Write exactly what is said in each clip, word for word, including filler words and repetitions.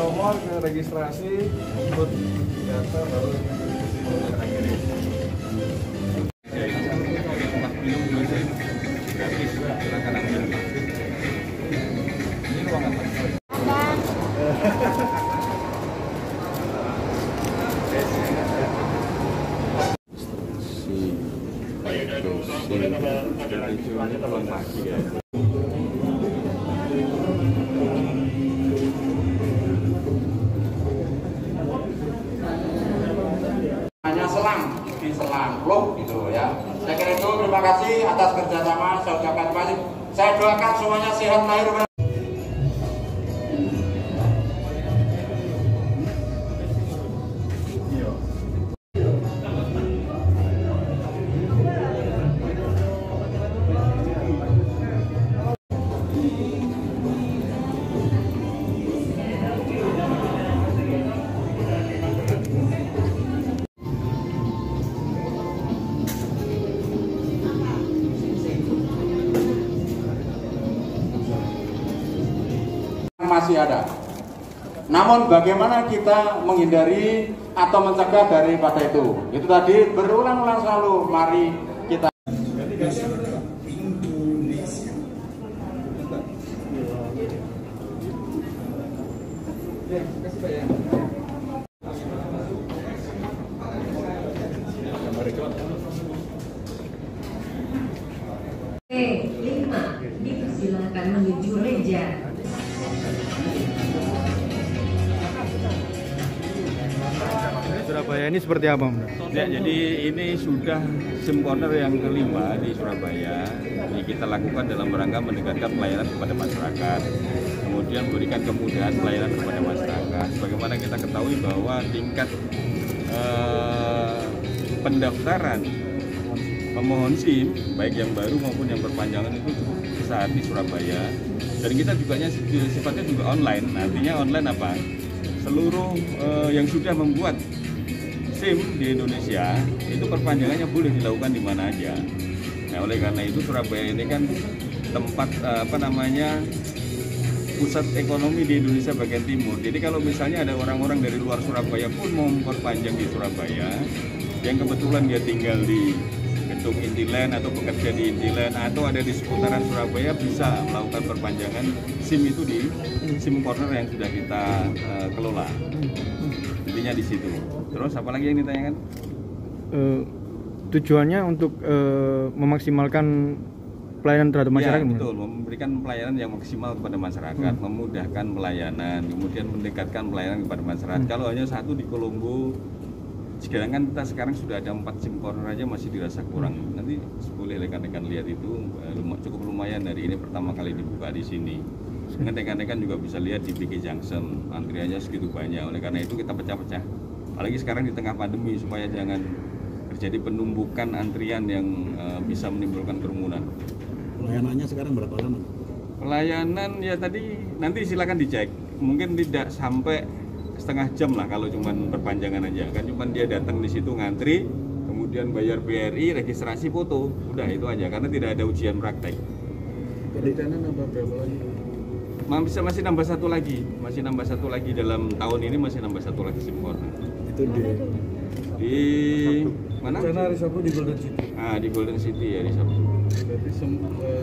nomor ke registrasi input data baru hanya selang di selang loh gitu ya. Saya kira itu, terima kasih atas kerjasama. Saya ucapkan terima kasih. Saya doakan semuanya sehat lahir batin. Masih ada. Namun bagaimana kita menghindari atau mencegah daripada itu? Itu tadi berulang-ulang selalu. Mari kita. E lima dipersilakan menuju meja. Surabaya ini seperti apa, Mbak? Ya, jadi ini sudah SIM Corner yang kelima di Surabaya. Ini kita lakukan dalam rangka meningkatkan pelayanan kepada masyarakat, kemudian memberikan kemudahan pelayanan kepada masyarakat. Bagaimana kita ketahui bahwa tingkat eh, pendaftaran pemohon SIM baik yang baru maupun yang berpanjangan itu cukup besar di Surabaya. Dan kita juga sifatnya juga online. Artinya online apa? Seluruh eh, yang sudah membuat SIM di Indonesia itu perpanjangannya boleh dilakukan di mana aja. Nah, oleh karena itu Surabaya ini kan tempat apa namanya pusat ekonomi di Indonesia bagian timur. Jadi kalau misalnya ada orang-orang dari luar Surabaya pun mau memperpanjang di Surabaya, yang kebetulan dia tinggal di gedung Intiland atau bekerja di Intiland atau ada di seputaran Surabaya, bisa melakukan perpanjangan SIM itu di SIM Corner yang sudah kita uh, kelola. Intinya di situ. Terus apa lagi yang ditanyakan? Uh, tujuannya untuk uh, memaksimalkan pelayanan terhadap masyarakat. Ya, betul, memberikan pelayanan yang maksimal kepada masyarakat, hmm. memudahkan pelayanan, kemudian mendekatkan pelayanan kepada masyarakat. Hmm. Kalau hanya satu di Kolombo, sedangkan kita sekarang sudah ada empat SIM Corner aja masih dirasa kurang. Nanti boleh rekan-rekan lihat itu cukup lumayan, dari ini pertama kali dibuka di sini. Dengan rekan-rekan juga bisa lihat di B G Junction antriannya segitu banyak. Oleh karena itu kita pecah-pecah. Apalagi sekarang di tengah pandemi supaya jangan terjadi penumpukan antrian yang uh, bisa menimbulkan kerumunan. Pelayanannya sekarang berapa lama? Pelayanan ya tadi nanti silakan dicek. Mungkin tidak sampai setengah jam lah kalau cuman perpanjangan aja kan, cuman dia datang di situ ngantri kemudian bayar B R I, registrasi, foto, udah itu aja karena tidak ada ujian praktek. Perikanan apa berapa lagi? Masih masih nambah satu lagi, masih nambah satu lagi dalam tahun ini masih nambah satu lagi SIM Corner. Itu di di mana? Karena hari Sabtu di Golden City. Ah di Golden City ya hari Sabtu. Jadi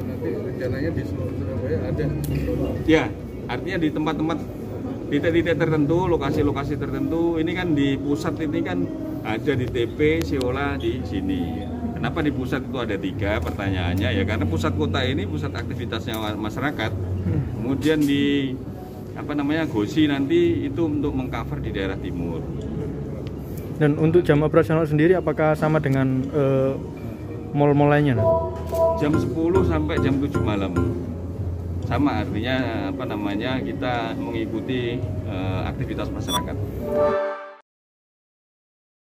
nanti rencananya di seluruh Surabaya ada. Ya artinya di tempat-tempat, di titik tertentu, lokasi-lokasi tertentu. Ini kan di pusat ini kan ada di T P, Siola, di sini. Kenapa di pusat itu ada tiga? Pertanyaannya ya karena pusat kota ini pusat aktivitasnya masyarakat. Kemudian di apa namanya Gosi nanti itu untuk mengcover di daerah timur. Dan untuk jam operasional sendiri apakah sama dengan eh, mal-mal lainnya? jam sepuluh sampai jam tujuh malam. Sama artinya apa namanya kita mengikuti uh, aktivitas masyarakat.